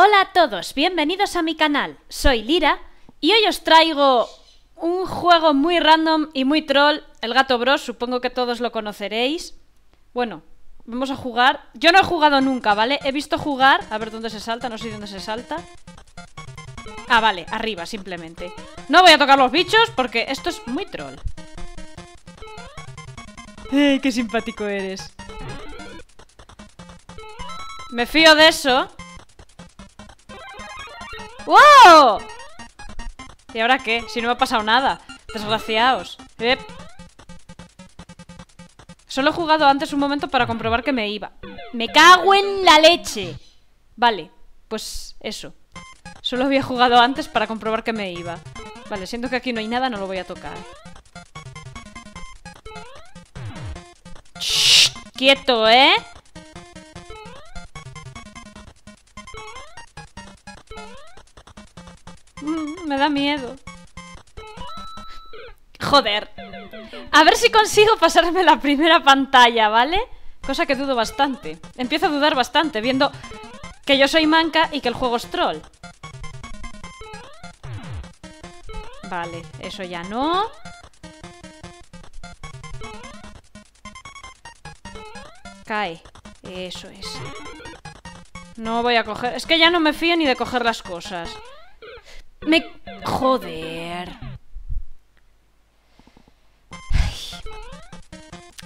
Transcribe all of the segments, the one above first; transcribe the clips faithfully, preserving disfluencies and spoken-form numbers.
Hola a todos, bienvenidos a mi canal, soy Lira y hoy os traigo un juego muy random y muy troll, El Gato Bros, supongo que todos lo conoceréis. Bueno, vamos a jugar, yo no he jugado nunca, ¿vale? He visto jugar, a ver dónde se salta, no sé dónde se salta. Ah, vale, arriba simplemente. No voy a tocar los bichos porque esto es muy troll. ¡Ey, qué simpático eres! Me fío de eso. ¡Wow! ¿Y ahora qué? Si no me ha pasado nada. Desgraciaos. Ep. Solo he jugado antes un momento para comprobar que me iba. ¡Me cago en la leche! Vale, pues eso. Solo había jugado antes para comprobar que me iba. Vale, siento que aquí no hay nada, no lo voy a tocar. ¡Shh! ¡Quieto, eh! Me da miedo. Joder. A ver si consigo pasarme la primera pantalla, ¿vale? Cosa que dudo bastante. Empiezo a dudar bastante, viendo que yo soy manca y que el juego es troll. Vale, eso ya no. Cae. Eso es. No voy a coger... Es que ya no me fío ni de coger las cosas. Me... Joder. Ay.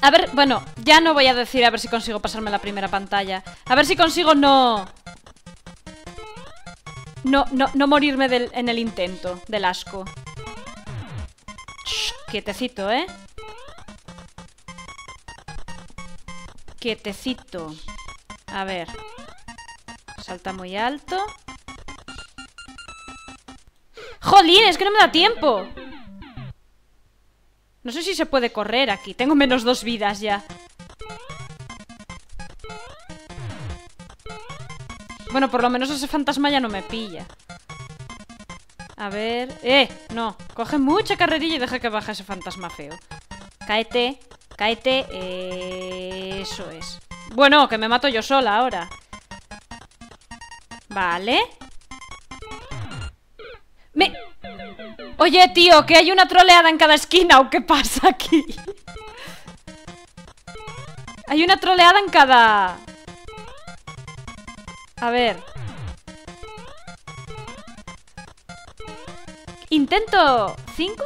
A ver, bueno, ya no voy a decir a ver si consigo pasarme la primera pantalla. A ver si consigo no... No, no, no morirme del, en el intento, del asco. Shh, quietecito, ¿eh? Quietecito. A ver. Salta muy alto. ¡Jolín! Es que no me da tiempo. No sé si se puede correr aquí. Tengo menos dos vidas ya. Bueno, por lo menos ese fantasma ya no me pilla. A ver... ¡Eh! No. Coge mucha carrerilla y deja que baje ese fantasma feo. Cáete. Cáete. Eh... Eso es. Bueno, que me mato yo sola ahora. Vale... Me... Oye, tío, que hay una troleada en cada esquina, ¿o qué pasa aquí? Hay una troleada en cada... A ver... Intento... ¿cinco?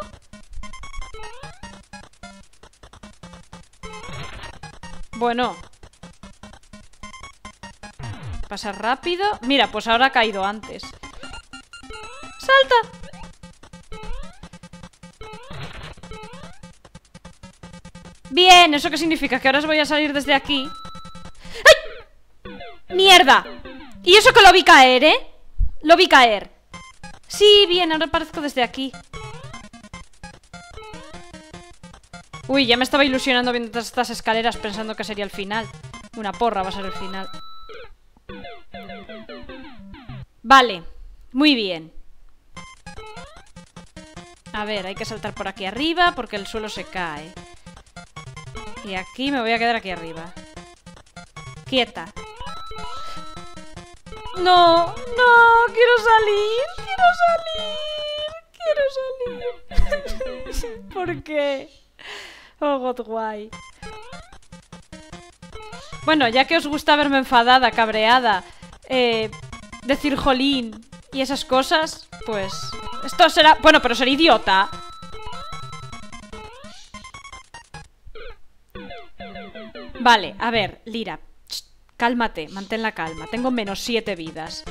Bueno... Pasa rápido... Mira, pues ahora ha caído antes... ¡Salta! Bien, ¿eso qué significa? Que ahora os voy a salir desde aquí. ¡Ay! ¡Mierda! Y eso que lo vi caer, ¿eh? Lo vi caer. Sí, bien, ahora aparezco desde aquí. Uy, ya me estaba ilusionando viendo todas estas escaleras pensando que sería el final. Una porra va a ser el final. Vale, muy bien. A ver, hay que saltar por aquí arriba porque el suelo se cae. Y aquí me voy a quedar aquí arriba. Quieta. No, no, quiero salir, quiero salir, quiero salir. ¿Por qué? Oh, God, guay. Bueno, ya que os gusta verme enfadada, cabreada, eh, decir jolín y esas cosas, pues... Esto será... Bueno, pero será idiota. Vale, a ver, Lira. Shh, cálmate, mantén la calma. Tengo menos siete vidas.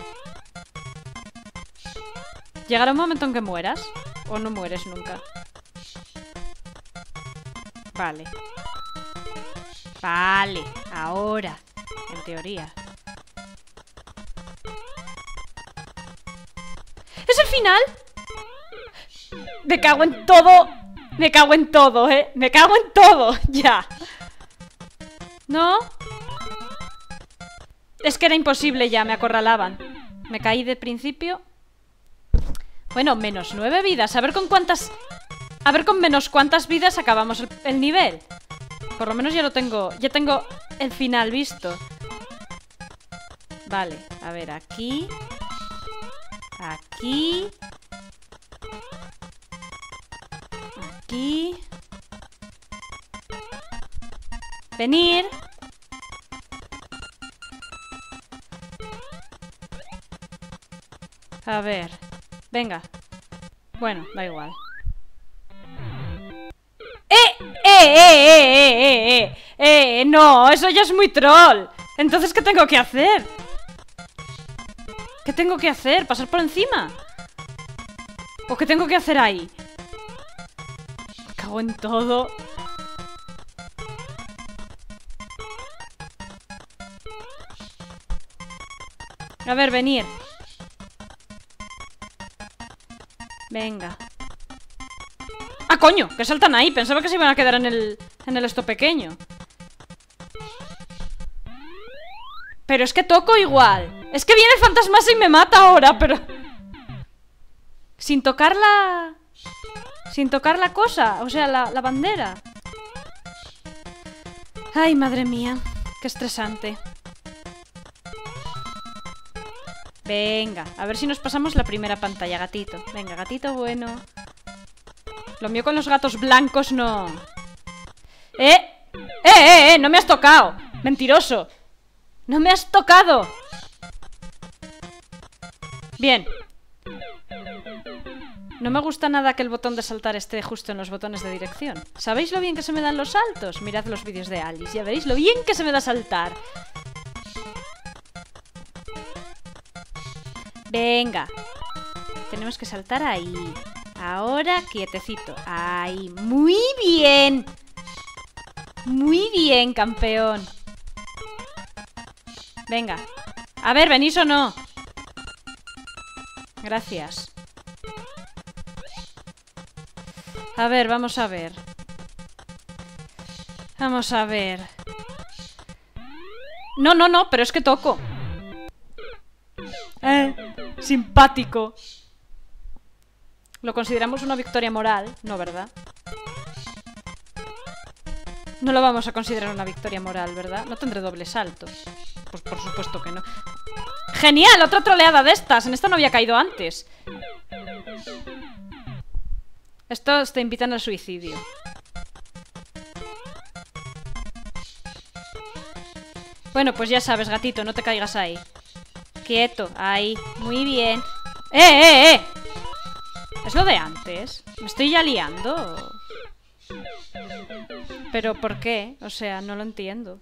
¿Llegará un momento en que mueras? ¿O no mueres nunca? Vale. Vale, ahora. En teoría. ¿Es el final? Me cago en todo. Me cago en todo, eh. Me cago en todo, ya. ¿No? Es que era imposible ya, me acorralaban. Me caí de principio. Bueno, menos nueve vidas. A ver con cuántas... A ver con menos cuántas vidas acabamos el, el nivel. Por lo menos ya lo tengo. Ya tengo el final visto. Vale, a ver, aquí... aquí, aquí, venir, a ver, venga, bueno, da igual. ¡Eh! ¡Eh! ¡Eh! ¡Eh! ¡Eh! ¡Eh! ¡Eh! ¡No! ¡Eso ya es muy troll! Entonces, ¿qué tengo que hacer? ¿Qué tengo que hacer? ¿Pasar por encima? ¿O qué tengo que hacer ahí? Me cago en todo. A ver, venir. Venga. ¡Ah, coño! ¡Que saltan ahí! Pensaba que se iban a quedar en el... en el esto pequeño. Pero es que toco igual. Es que viene el fantasma y me mata ahora, pero... Sin tocar la... Sin tocar la cosa, o sea, la, la bandera. Ay, madre mía, qué estresante. Venga, a ver si nos pasamos la primera pantalla, gatito. Venga, gatito bueno. Lo mío con los gatos blancos no... ¡Eh! ¡Eh, eh, eh! ¡No me has tocado! ¡Mentiroso! ¡No me has tocado! Bien. No me gusta nada que el botón de saltar esté justo en los botones de dirección. ¿Sabéis lo bien que se me dan los saltos? Mirad los vídeos de Alice, ya veréis lo bien que se me da saltar. Venga. Tenemos que saltar ahí. Ahora quietecito. Ahí. Muy bien. Muy bien, campeón. Venga. A ver, ¿venís o no? Gracias. A ver, vamos a ver. Vamos a ver. No, no, no, pero es que toco. Eh, simpático. Lo consideramos una victoria moral, ¿no, verdad? No lo vamos a considerar una victoria moral, ¿verdad? No tendré doble salto. Pues por supuesto que no. ¡Genial! ¡Otra troleada de estas! En esta no había caído antes. Estos te invitan al suicidio. Bueno, pues ya sabes, gatito, no te caigas ahí. Quieto, ahí. Muy bien. ¡Eh, eh, eh! ¿Es lo de antes? ¿Me estoy ya liando? ¿Pero por qué? O sea, no lo entiendo.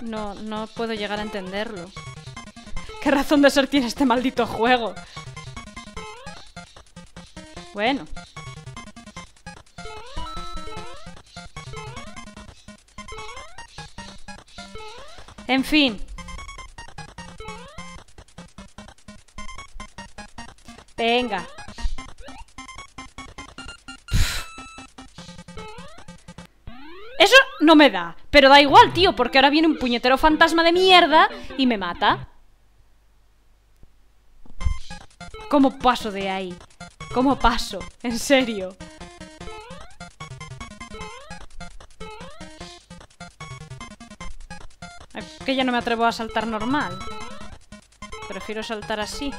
No, no puedo llegar a entenderlo. ¿Qué razón de ser tiene este maldito juego? Bueno. En fin. Venga. Eso no me da. Pero da igual, tío, porque ahora viene un puñetero fantasma de mierda y me mata. ¿Cómo paso de ahí? ¿Cómo paso? En serio. Es que ya no me atrevo a saltar normal. Prefiero saltar así.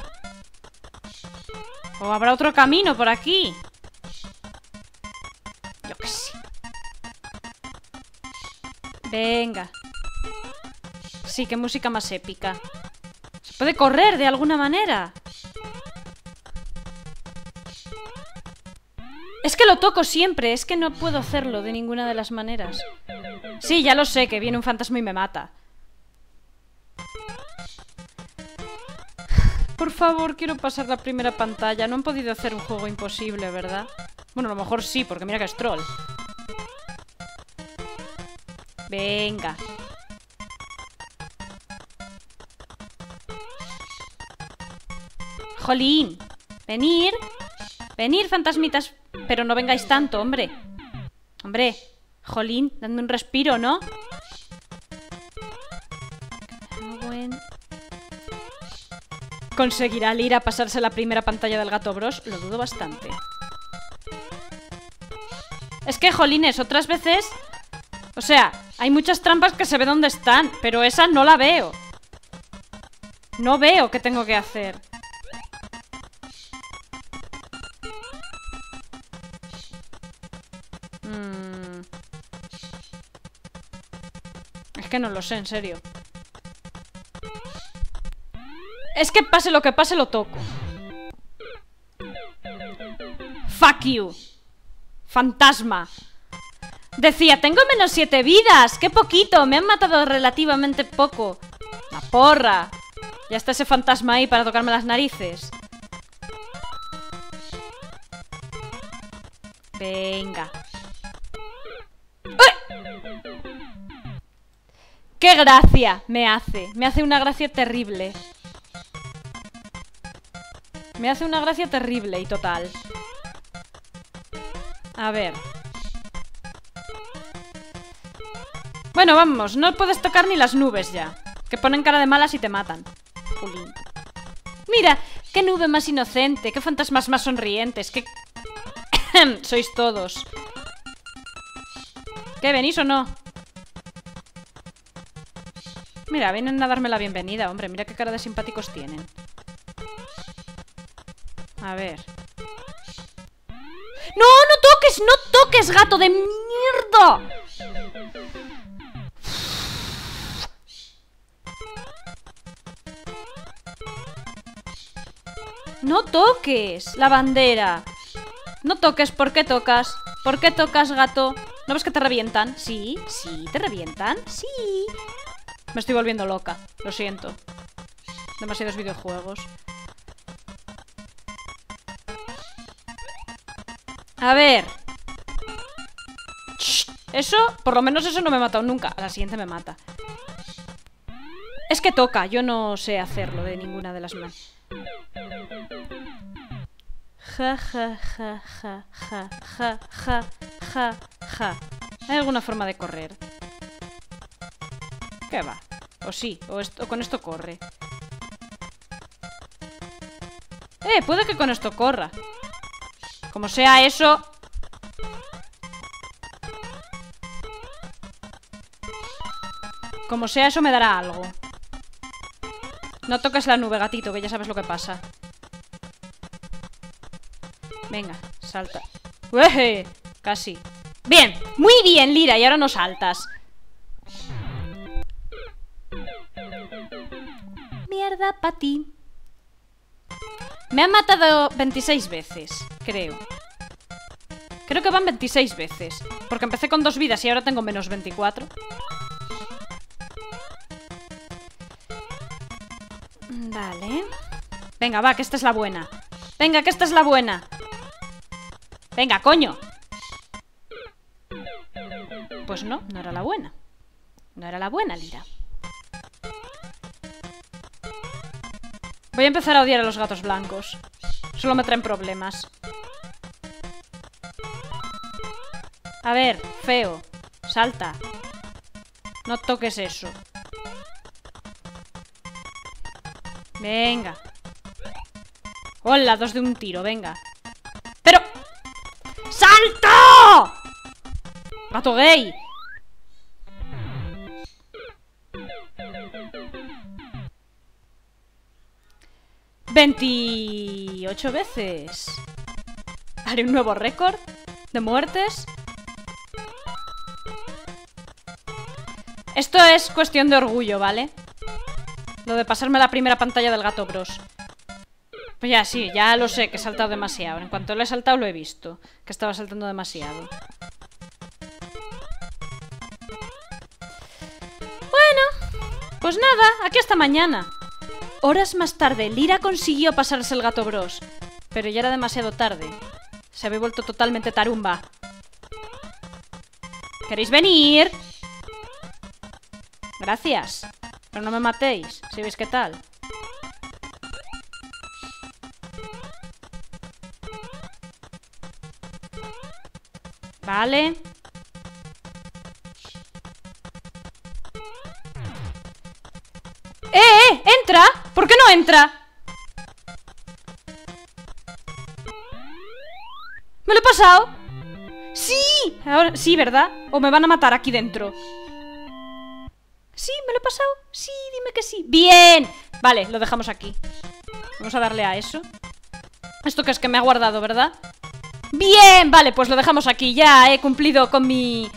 ¿O habrá otro camino por aquí? Yo qué sé. Venga. Sí, qué música más épica. ¿Se puede correr de alguna manera? Es que lo toco siempre, es que no puedo hacerlo de ninguna de las maneras. Sí, ya lo sé, que viene un fantasma y me mata. Por favor, quiero pasar la primera pantalla. No han podido hacer un juego imposible, ¿verdad? Bueno, a lo mejor sí, porque mira que es troll. Venga. Jolín. Venir. Venir, fantasmitas. Pero no vengáis tanto, hombre. Hombre, jolín, dando un respiro, ¿no? ¿Conseguirá Lira pasarse la primera pantalla del Gato Bros? Lo dudo bastante. Es que, jolines, otras veces... O sea, hay muchas trampas que se ve dónde están, pero esa no la veo. No veo qué tengo que hacer. que no lo sé, en serio. Es que pase lo que pase, lo toco. Fuck you. Fantasma. Decía, tengo menos siete vidas. ¡Qué poquito! Me han matado relativamente poco. ¡La porra! Ya está ese fantasma ahí para tocarme las narices. Venga. ¡Uy! ¡Qué gracia me hace! Me hace una gracia terrible. Me hace una gracia terrible y total. A ver. Bueno, vamos, no puedes tocar ni las nubes ya, que ponen cara de malas y te matan. Jolín. Mira, qué nube más inocente, qué fantasmas más sonrientes, qué... Sois todos. ¿Qué, venís o no? Mira, vienen a darme la bienvenida, hombre. Mira qué cara de simpáticos tienen. A ver. ¡No, no toques! ¡No toques, gato de mierda! ¡No toques la bandera! No toques, ¿por qué tocas? ¿Por qué tocas, gato? ¿No ves que te revientan? Sí, sí, te revientan, sí. Me estoy volviendo loca, lo siento. Demasiados videojuegos. A ver. Eso, por lo menos eso no me ha matado nunca. A la siguiente me mata. Es que toca, yo no sé hacerlo de ninguna de las manos. Ja, ja, ja, ja, ja, ja, ja, ja, ja. ¿Hay alguna forma de correr? ¿Qué va? O sí, o, esto, o con esto corre. Eh, puede que con esto corra. Como sea eso... Como sea eso me dará algo. No toques la nube, gatito, que ya sabes lo que pasa. Venga, salta. ¡Ueje! Casi. ¡Bien! ¡Muy bien, Lira! Y ahora no saltas. Mierda pa' ti. Me han matado veintiséis veces, creo. Creo que van veintiséis veces. Porque empecé con dos vidas y ahora tengo menos veinticuatro. Vale. Venga, va, que esta es la buena. Venga, que esta es la buena. Venga, coño. Pues no, no era la buena. No era la buena, Lira. Voy a empezar a odiar a los gatos blancos. Solo me traen problemas. A ver, feo. Salta. No toques eso. Venga. Hola, dos de un tiro, venga. ¡Pero! ¡Salto! ¡Gato gay! veintiocho veces. Haré un nuevo récord de muertes. Esto es cuestión de orgullo, ¿vale? Lo de pasarme la primera pantalla del Gato Bros. Pues ya, sí, ya lo sé, que he saltado demasiado. En cuanto lo he saltado lo he visto, que estaba saltando demasiado. Bueno, pues nada, aquí hasta mañana. Horas más tarde, Lira consiguió pasarse el Gato Bros. Pero ya era demasiado tarde. Se había vuelto totalmente tarumba. ¿Queréis venir? Gracias. Pero no me matéis, si veis qué tal. Vale. ¡Eh, eh! ¡Entra! ¿Por qué no entra? ¿Me lo he pasado? ¡Sí! Ahora, sí, ¿verdad? O me van a matar aquí dentro. Sí, ¿me lo he pasado? Sí, dime que sí. ¡Bien! Vale, lo dejamos aquí. Vamos a darle a eso. Esto que es que me ha guardado, ¿verdad? Bien, vale, pues lo dejamos aquí. Ya he cumplido con mi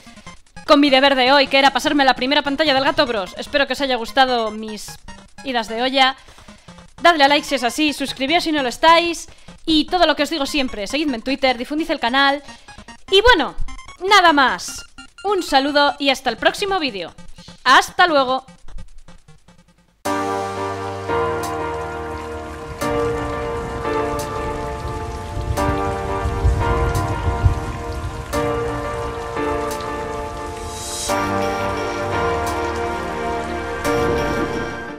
con mi deber de hoy, que era pasarme la primera pantalla del Gato Bros. Espero que os haya gustado mis idas de olla. Dadle a like si es así, suscribíos si no lo estáis. Y todo lo que os digo siempre, seguidme en Twitter, difundid el canal. Y bueno, nada más. Un saludo y hasta el próximo vídeo. ¡Hasta luego!